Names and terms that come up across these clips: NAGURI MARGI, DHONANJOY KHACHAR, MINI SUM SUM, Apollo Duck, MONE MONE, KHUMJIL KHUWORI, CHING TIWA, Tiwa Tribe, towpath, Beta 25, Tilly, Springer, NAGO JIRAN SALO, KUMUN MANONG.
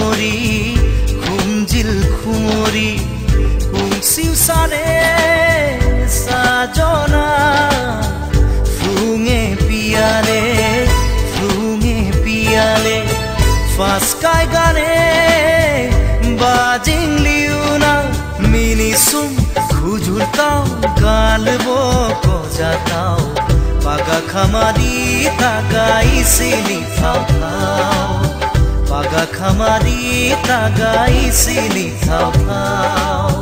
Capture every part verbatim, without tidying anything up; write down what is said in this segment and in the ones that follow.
khumori khumjil khumori khumsiu sare sajona frunge piale frunge piale fas kai gane bajing liuna minisum khujurtao galbo ko jatao paga khamari tagai sili thao thao paga khamari tagai sili thao thao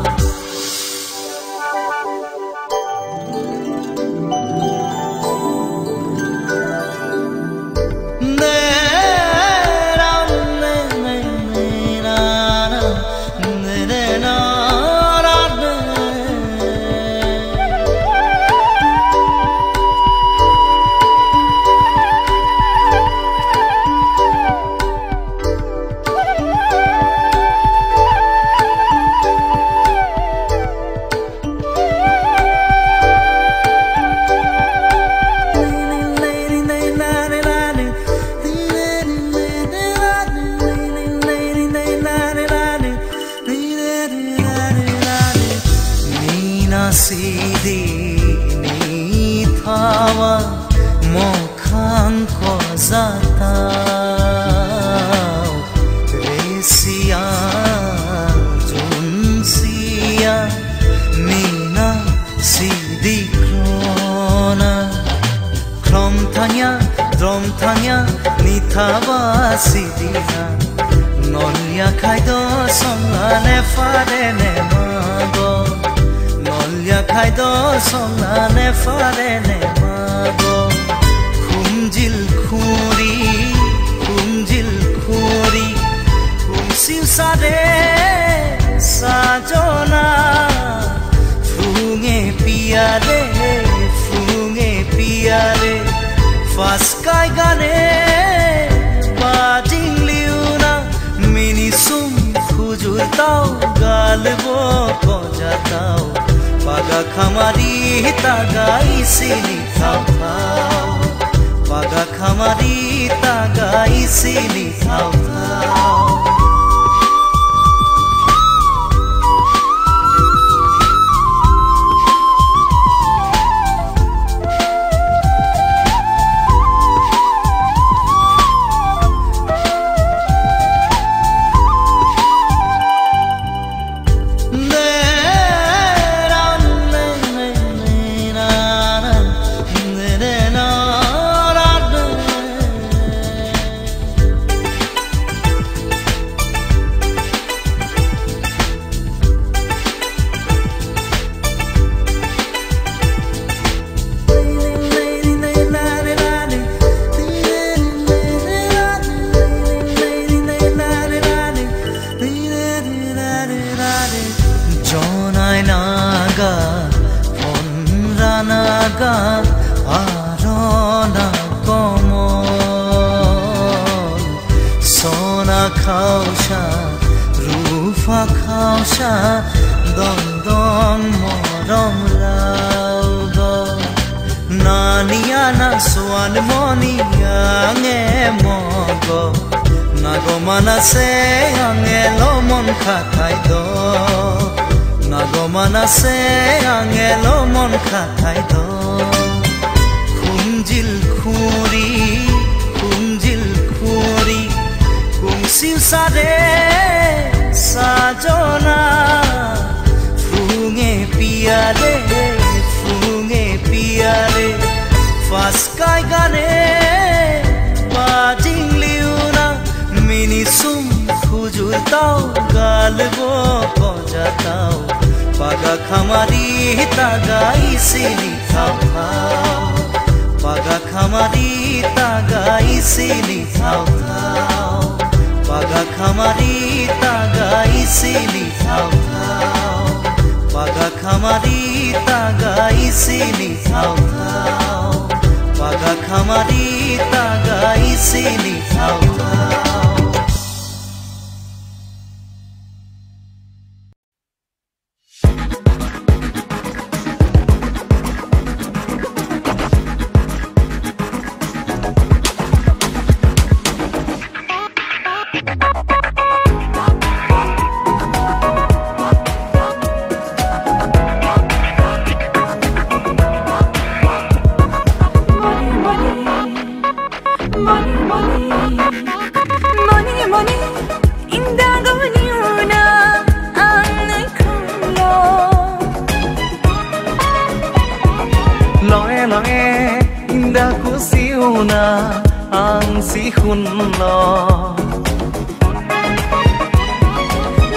na ang sihunlo.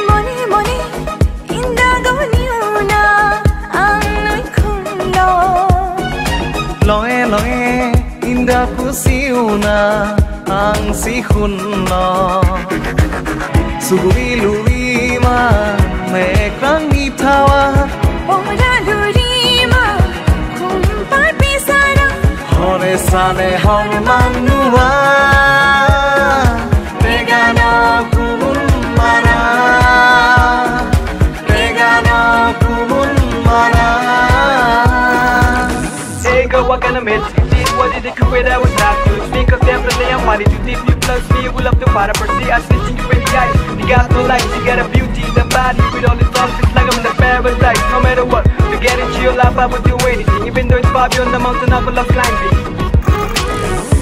Mone mone indago niyo na ang noy kunlo. Loe loe inda pusiyo na ang sihunlo. Suguri luri ma me klang nitawa. Hore sane hong manuwa, pega na kumun mana, pega na kumun mana. Ega wakana mit, tiwa di di kuweda was not you. Speak of them, but they are money to deep. You plus me, you will have to para perceive. I'm stitching you with the eyes. You got no life, you got a beauty, the body with all the thoughts. It's like I'm in a paradise. No matter what, to get into your life, I would do anything. Even though it's far beyond the mountain, I will love climbing.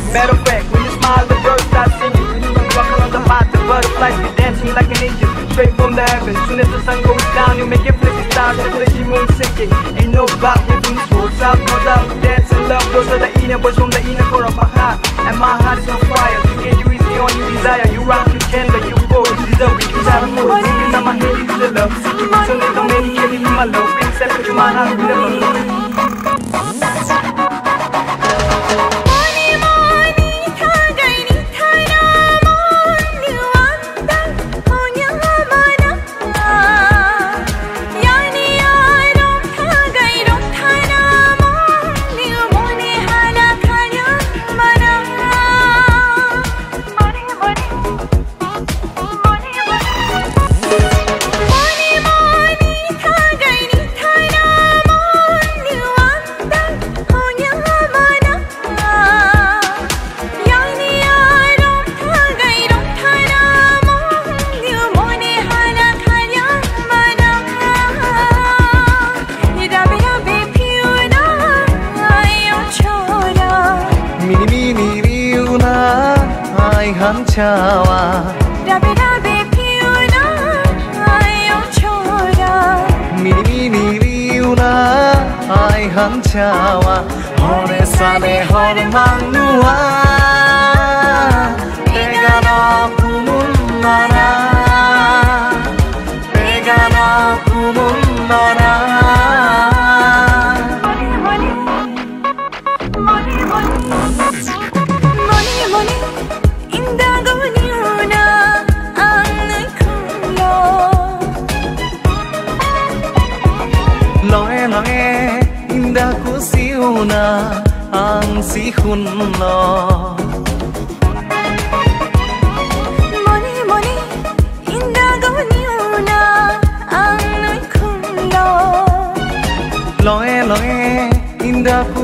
Matter of fact, when you smile, the birds start singing. When you walk around the path, the butterflies be dancing like an angel, straight from the heavens. Soon as the sun goes down, you make it flick the stars until the moon sinking. Ain't no doubt, we're doing this world's out, no doubt. Dance and love, those are the inner words from the inner core of my heart. And my heart is on fire. You get you easy on your desire. You rock, you candle, you go, you deserve it. You have more. It's on my head, it's the love. Seeking so little man, you can't even my love. Except for my heart, we never love. Chawa Dabi dabi piuna ayaw choda Mini mini riuna ay han chawa Hore sane hore manua Pega na kumun mana Pega na kumun mana Mone mone Mone mone Mone mone Indago niyo na ang nagkulo. Loe loe indago siyo na ang sihunlo. Mone mone indago niyo na ang nagkulo. Loe loe indago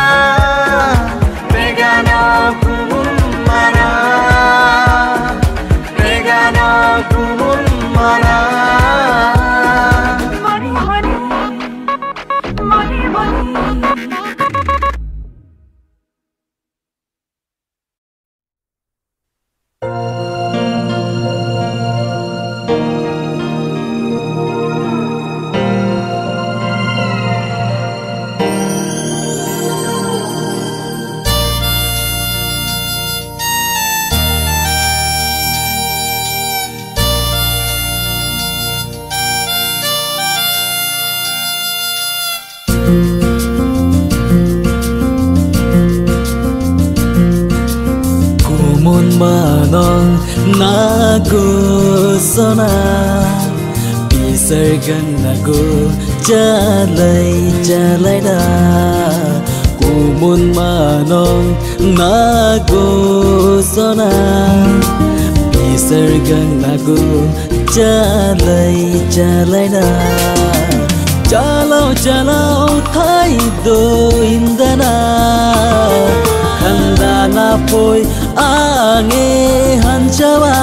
Pega na kumun mana. Pega na kumun mana. Mone mone mone mone. Manong nagusto na Pisargan ako Jalay-jalay na Kumun manong nagusto na Pisargan ako Jalay-jalay na Jalaw-jalaw tayo inda na Handa na po'y Ange hanchawa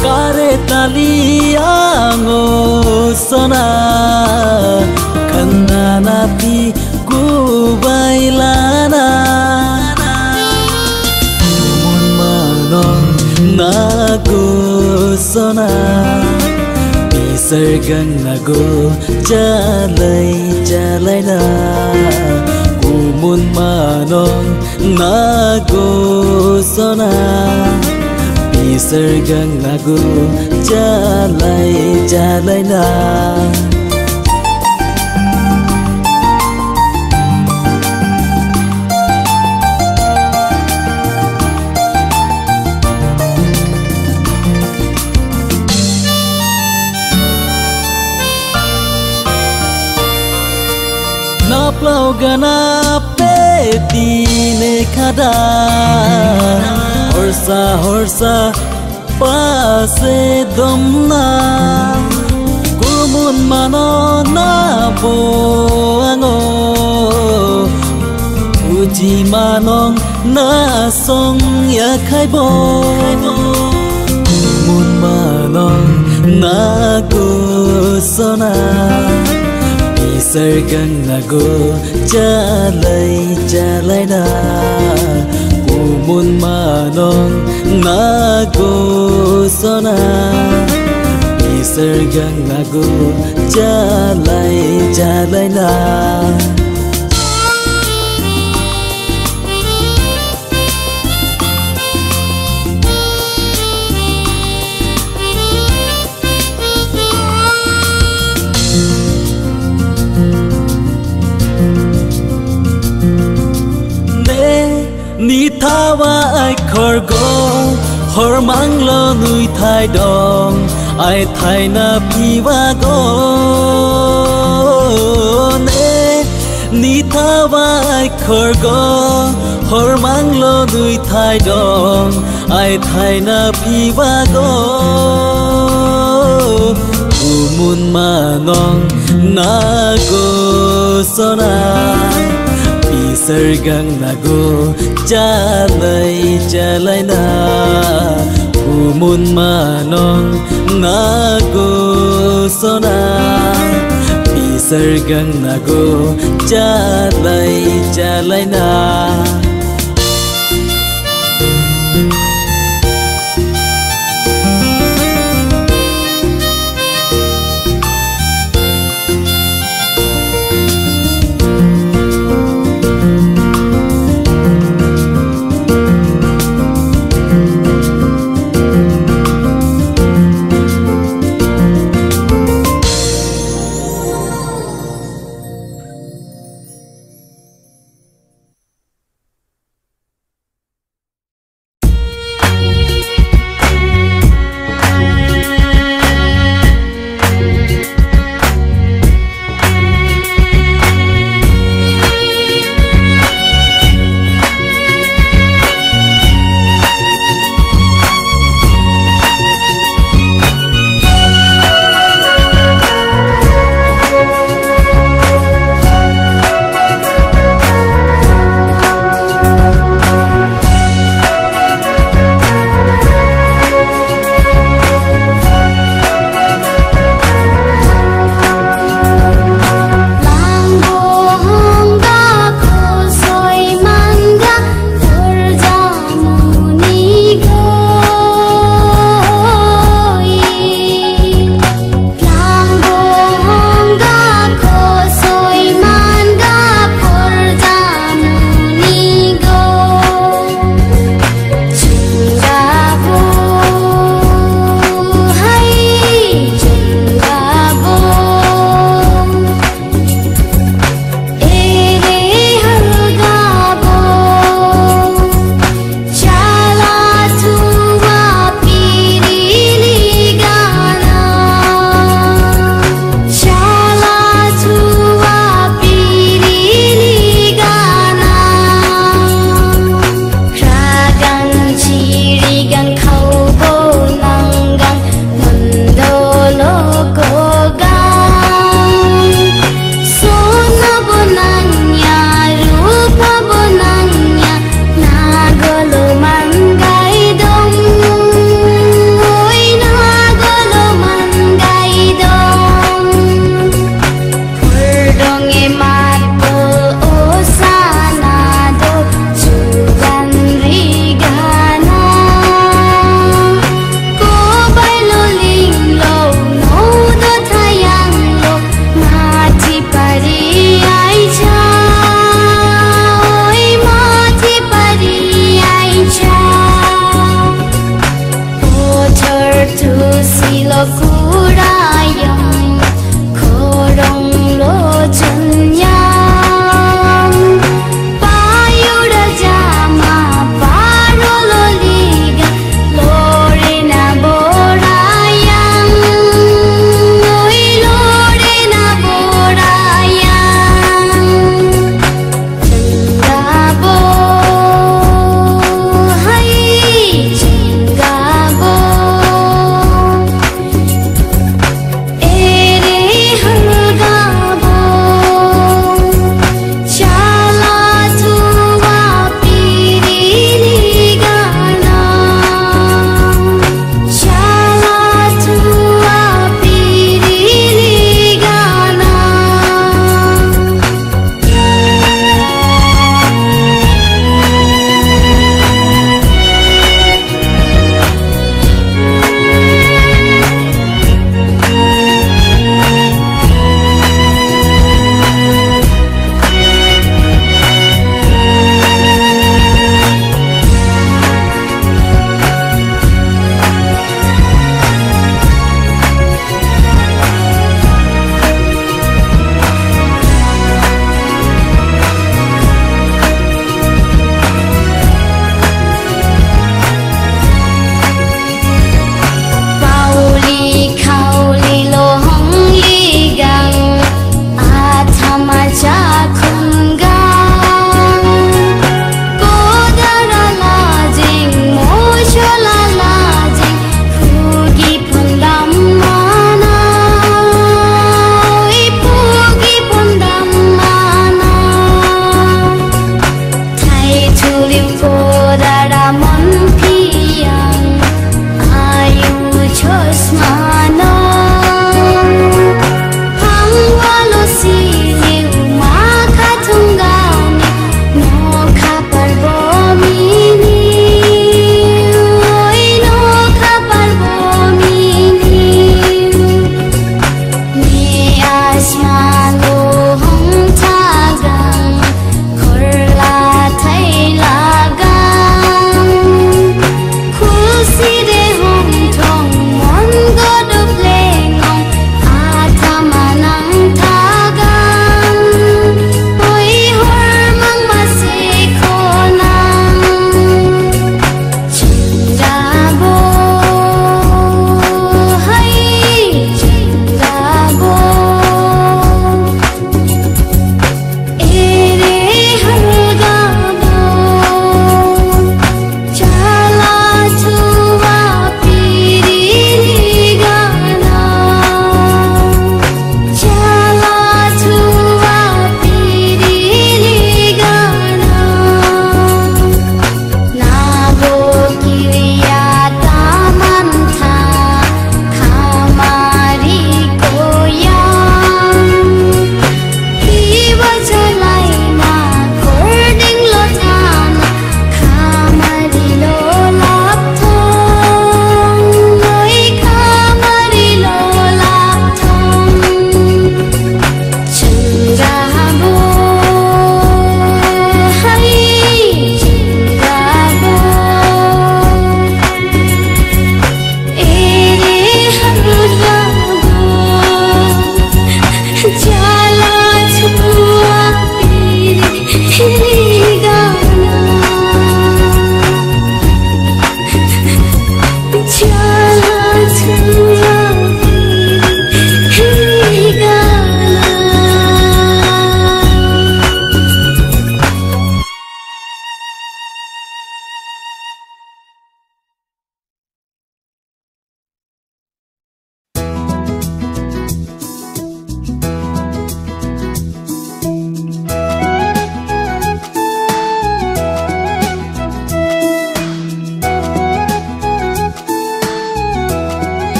Kare tali ango sona Kanda na ti kubay nagusona isargang nago jalay jalay na kumun manong nagusona isargang nago jalay jalay na पे दीने खदा हर्षा हर्षा पासे दमना कुमुन मानोंग ना बोआंगो उजी मानोंग ना song या खाइबो कुमुन मानोंग ना कुसोना isargang nago jalay jalay na kumun manong nagusona isargang nago jalay jalay na Ni tawa ai korgo hor mang lo nui thai dong ai thai na piwa go ne ni tawa ai korgo hor mang lo nui thai dong ai thai na piwa go kumun manong na go sona isargang nago jalay jalay na kumun manong nagusona isargang nago jalay jalay na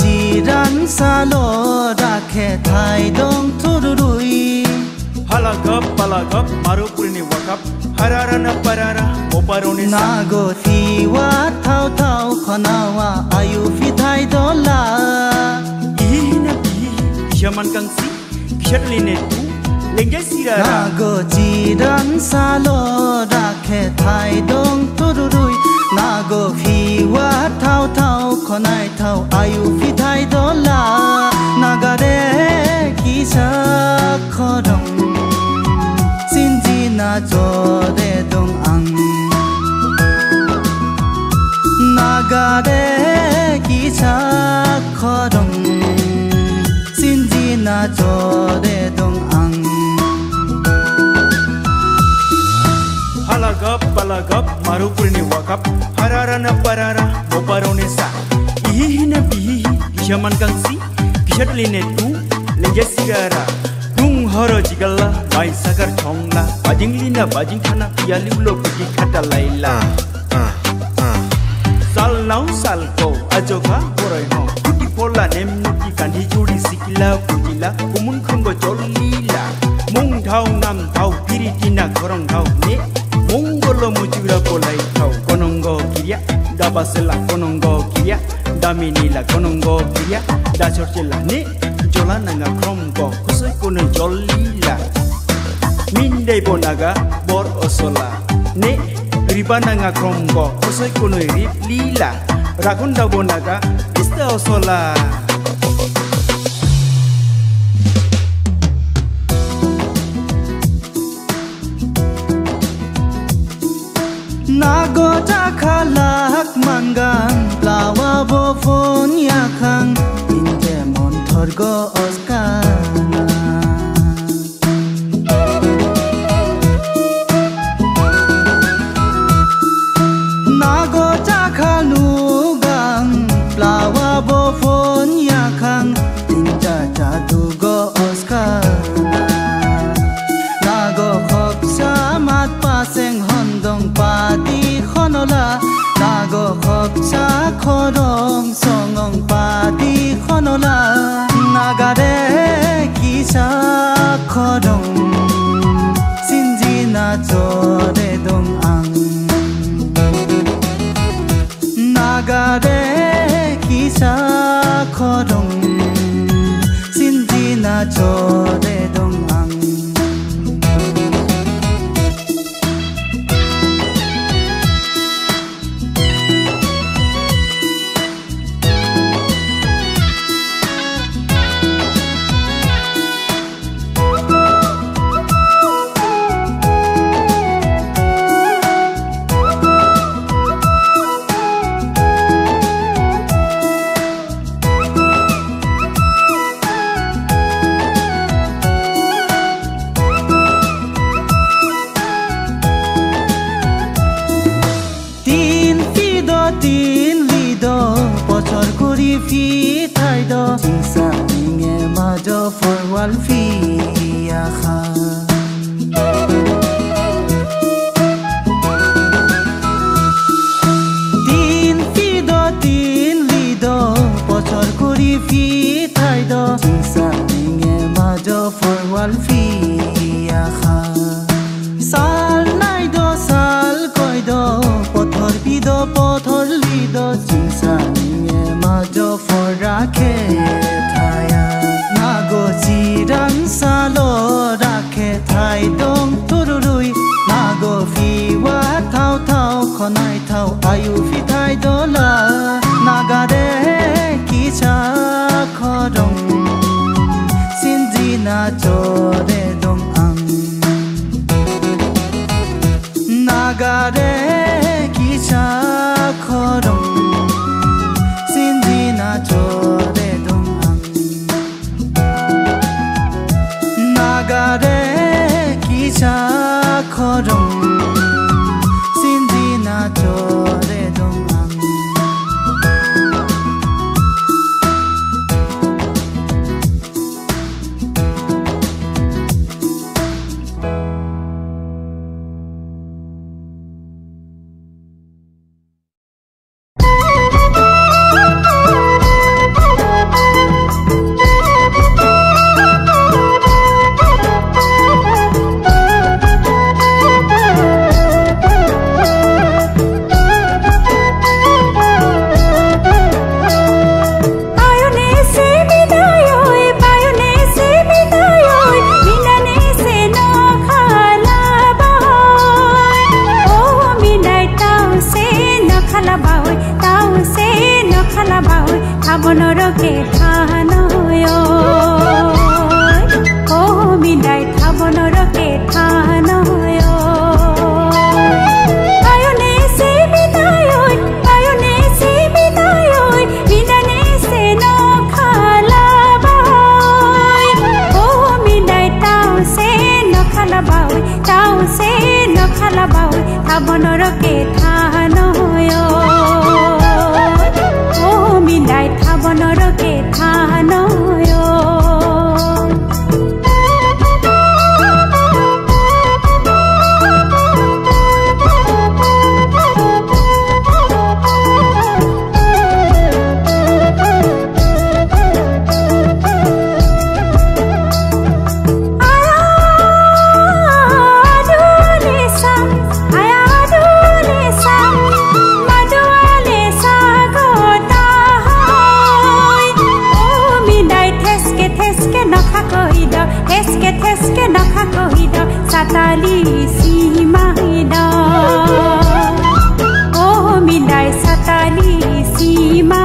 jiran salo rakhe thai dong thururui halagap palagap marupurni wakap hararana parara oparoni nago tiwa thau thau khanawa ayu fithai dola ihina bi yaman kangsi khatline tu lengjai sirara nago jiran salo rakhe thai dong thururui nago tiwa thau thau khonai thau ayu fithai dola nagare kisa khorong na jore dong ang nagare kisa khorong sinji na jore dong ang halagap palagap marupurni wakap hararana parara oparone sa ihina bihi yaman kangsi kishatline tu lenja sigara horo jigala bai sagar chongla bajinglina bajing khana yaliblo bigi khata laila sal nau sal ko ajoga borai no kuti pola nemnuti kandi judi sikila kujila kumun khongo jolila mung thau nam thau piritina khorong thau ne mongolo mujira polai thau konongo kiya dabasela konongo kiya daminila konongo kiya dachorchela ne jola nanga kromgo kusoi kono jolila mindei bonaga bor osola ne riba nanga kromgo kusoi kono riplila ragunda bonaga ista osola nago takhalak mangang lawa bo fon yakhang Orgo Oscana Nago Takalugang Plawa Bofon Yakang Tinta Jadugo Oscana Nago Khoksa Matpaseng Hondong Pati Honola Nago Khoksa Khorong Songong Pati Honola nagare kisa khorong sinjina jore dong ang nagare kisa khorong sinjina jore dong ang Sinji na jore dong थाबनरके थान होयो ओ मिनाय थाबनरके थान होयो साताली सीमा ओ मिनाय साताली सीमा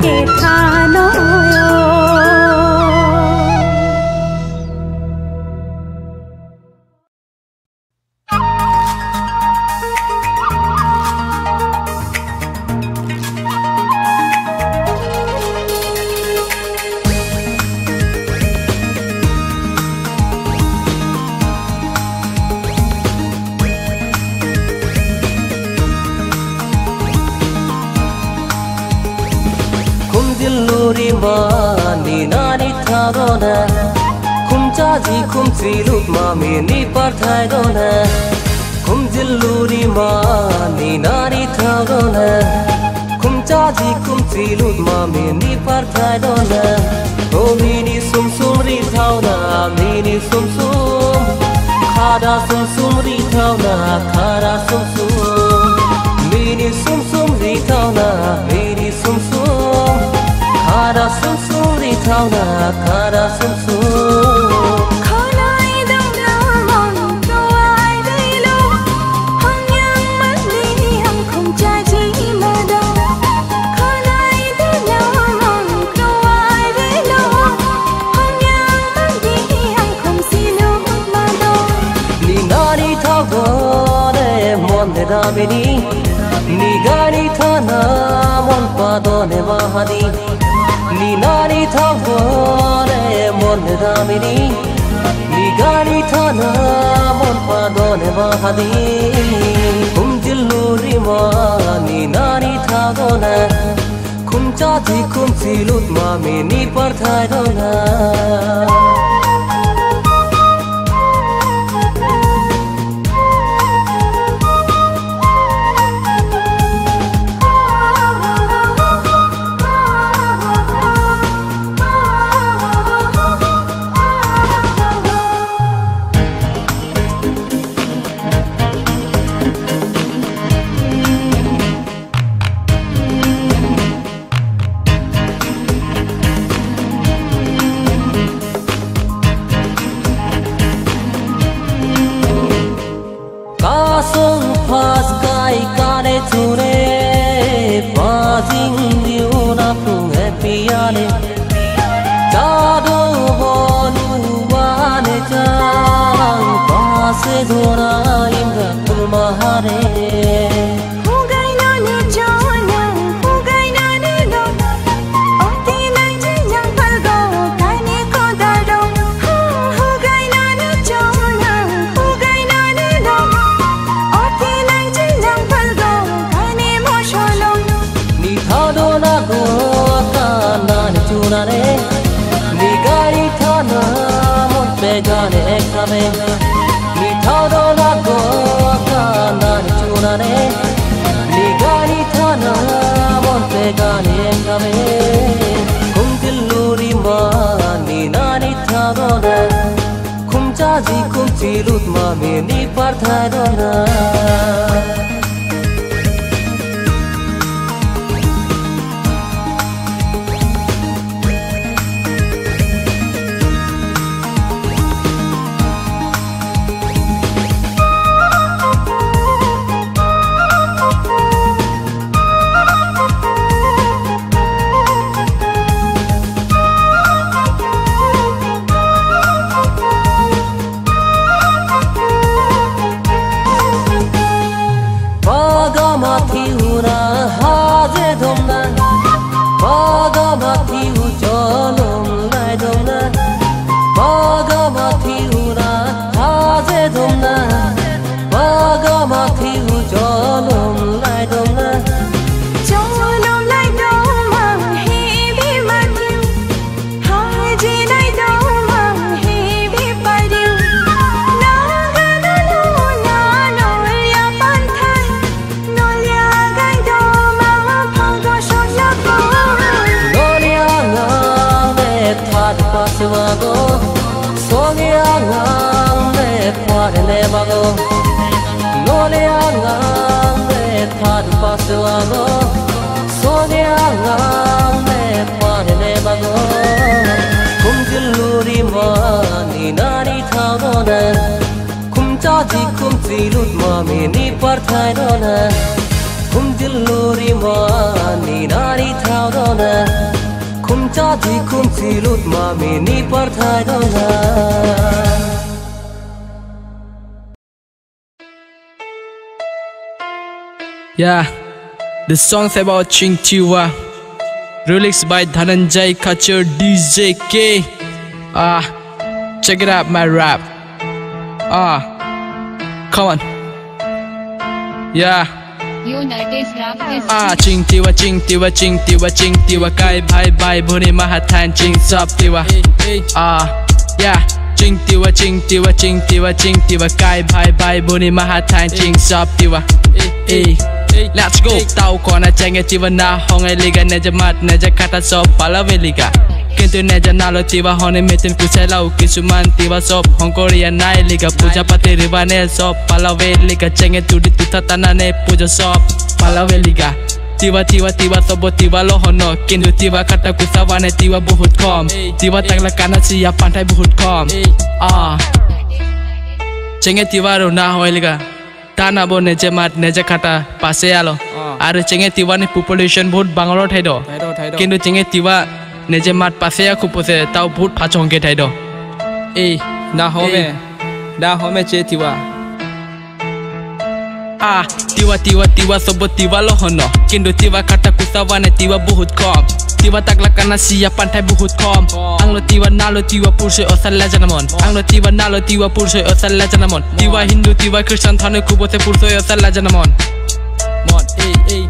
के थानो। 우리만이 난이 타거나 굶자지 굶지 룩맘이 니빨 타거나 굶질 우리만이 난이 타거나 굶자지 굶지 룩맘이 니빨 타거나 오미니 숨숨리 타오나 미니 숨숨 가라 숨숨 리타오나 가라 숨숨 미니 숨숨 리타오나 미니 숨숨 가라 숨숨 리타오나 가라 숨숨 니가리 타나 몰빠도네 마하니 니나리 타고네 몰네다미니 니가리 타나 몰빠도네 마하니 굶질루리마 니나리 타고네 굶자지 굶질룻마미 니빨타이도나 Yeah, the song's about Ching Tiwa, lyrics by DHONANJOY KHACHAR D J K. Ah, uh, check it out, my rap. Ah, uh, come on. Yeah. Ah, ching tiwa, ching tiwa, ching tiwa, ching tiwa, kai bhai bhai bhune mahatan ching sab tiwa. Ah, yeah, ching tiwa, ching tiwa, ching tiwa, ching tiwa, kai bhai bhai bhune mahatan ching sab tiwa. Eh, let's go. Tao kona chenge tiwa na honge liga ne jamat ne jakata sab palave liga. Kintu ne janalo tiwa hone metin kuselau kisuman tiwa sab hongkoria nai liga puja pati riva ne sab palave liga chenge tudi tutatana ne puja sab. Palaveliga, tiwa tiwa tiwa sobo tiwa lohono, kintu tiwa kata kusawane tiwa buhut kom, tiwa tagla kana siya pantai buhut kom. Ah, chenge tiwa ro na hoeliga, tana bo neje mat neje kata pasealo. Aru chenge tiwa ne population buhut bangalo thaido, kintu chenge tiwa neje mat pasea kupose tau buhut pachongge thaido. Eh, na home, na home che tiwa. Ah, tiwa tiwa tiwa sobo tiwa lohono, kintu tiwa kata kusawane tiwa buhut kom, tiwa tagla kana siya pantai buhut kom. Anglo tiwa nalo tiwa purse osalla janamon, anglo tiwa nalo tiwa purse osalla janamon, tiwa hindu tiwa christian thane kubose purse osalla janamon. Mon eh eh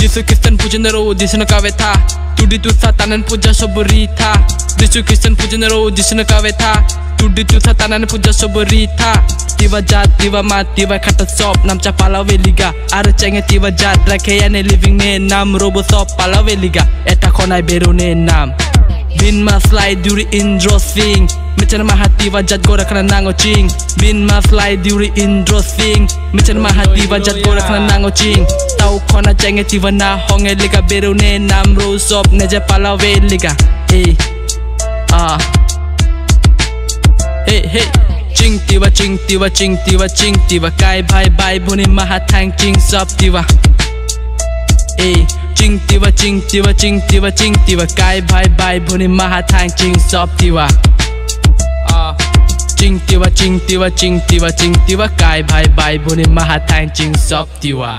Yesu Kristen pujanero disna kavetha, tudi tutsa tanan puja soburi tha. Yesu Kristen pujanero disna kavetha, tudi tutsa tanan puja soburi tha. Tiwa jat, tiwa mat, tiwa kata sop, namcha palaveliga. Aru chenge tiwa jat, rakheya ne living ne nam, robo sop palaveliga. Eta konai beru ne nam. Bin ma slide duri intro sing, mechana maha tiwa jat gora kana nango ching. Bin ma slide duri intro sing, mechana maha tiwa jat gora kana nango ching. Tau kona chenge tiwa na honge liga beru ne nam, robo sop neje palaveliga. Hey, ah, hey hey. Ching tiwa, ching tiwa, ching tiwa, ching tiwa, kai bhai bhai bhune mahatang ching sab tiwa. Eh, ching tiwa, ching tiwa, ching tiwa, ching tiwa, kai bhai bhai bhune mahatang ching sab tiwa. Ah, ching tiwa, ching tiwa, ching tiwa, ching tiwa, kai bhai bhai bhune mahatang ching sab tiwa.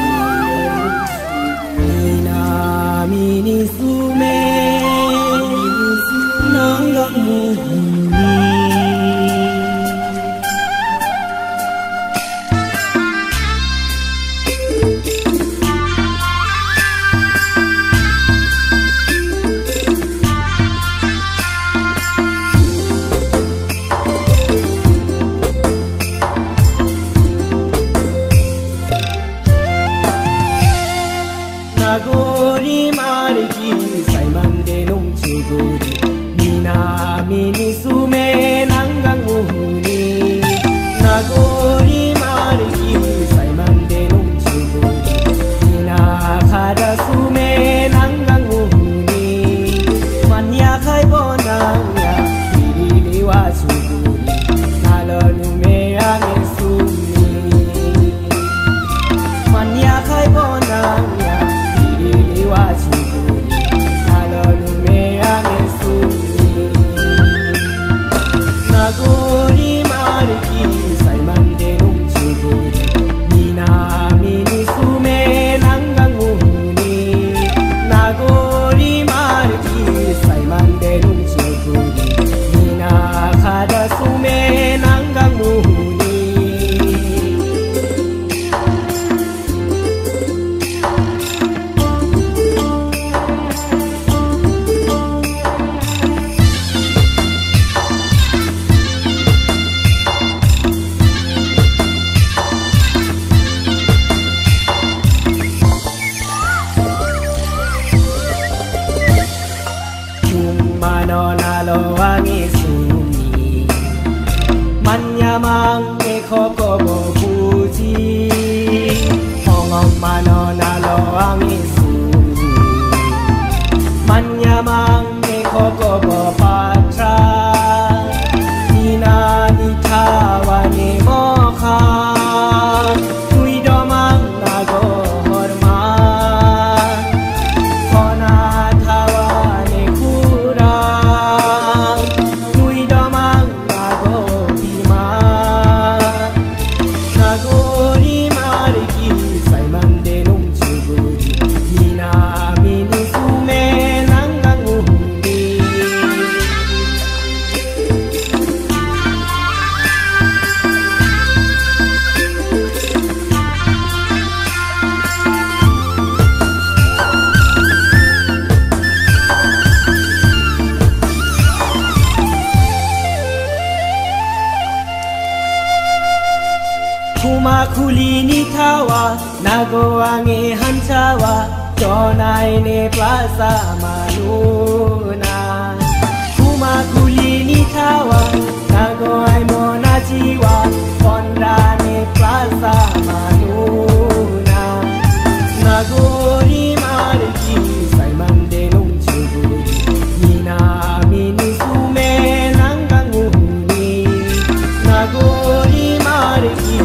Inami ni sume, nanglang muhuni. Naguri marki, saiman belum sigur. Inami ni sume, nanglang muhuni. Naguri marki, saiman belum sigur. Inakada sume, nanglang muhuni. Manya kai bonangya, hiliwa suguri. Nalalume ame sumi. Manya kai bonangya. 구마쿨리니 타와 나고왕의 한차와 전하이네 바사마누나 구마쿨리니 타와 나고아이 모나지와 건라네 바사마누나 나고리 마르기 살만대 농축구리 미나미 누수메 난강우니 나고리 마르기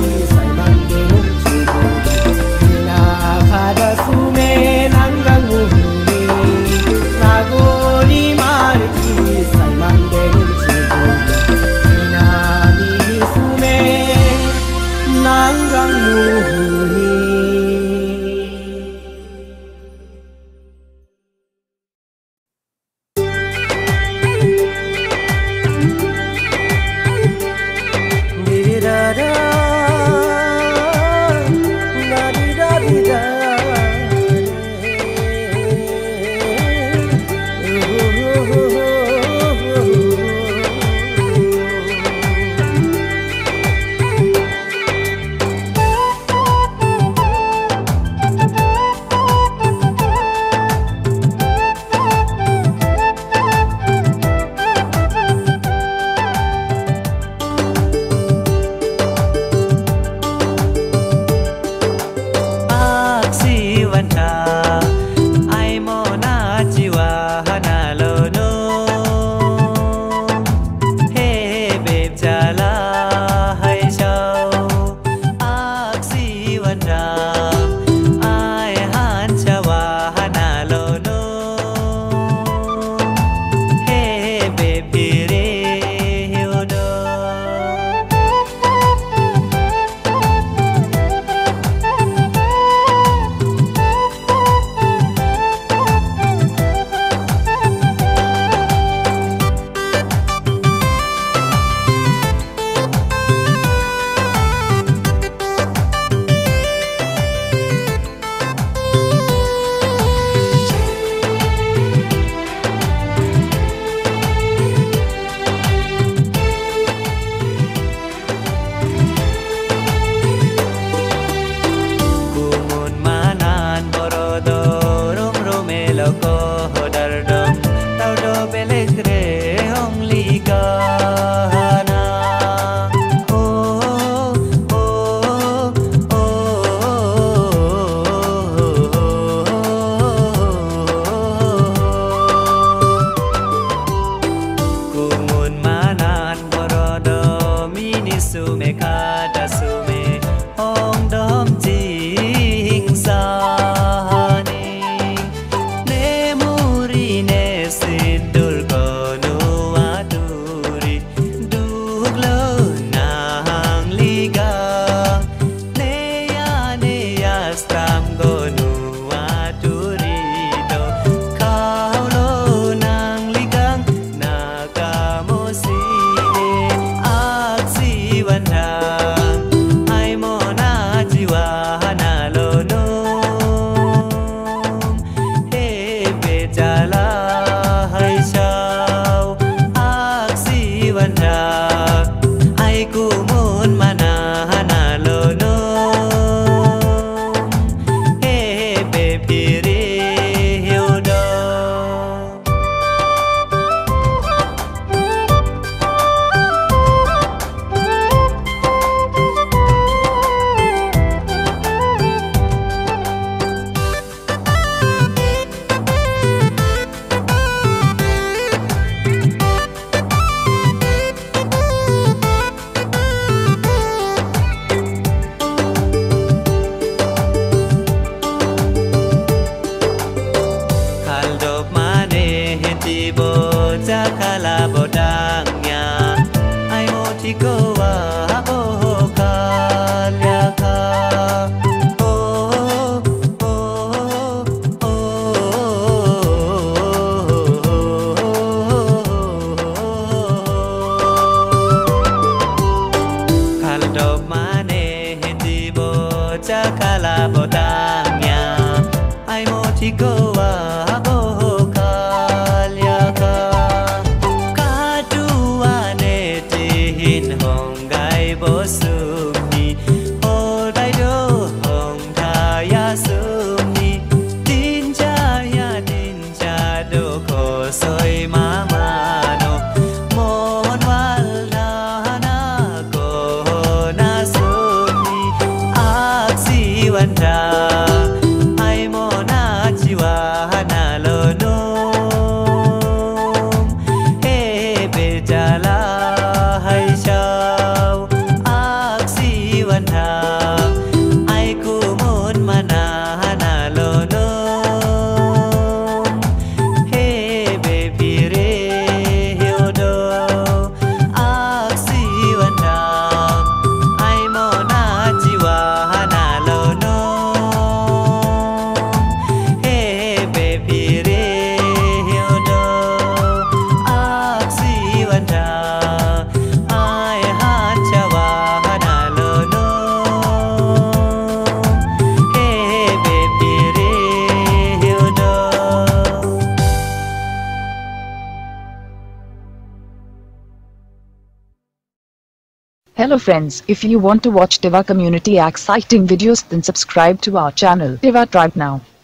Hello friends, if you want to watch T I W A community exciting videos, then subscribe to our channel T I W A Tribe now.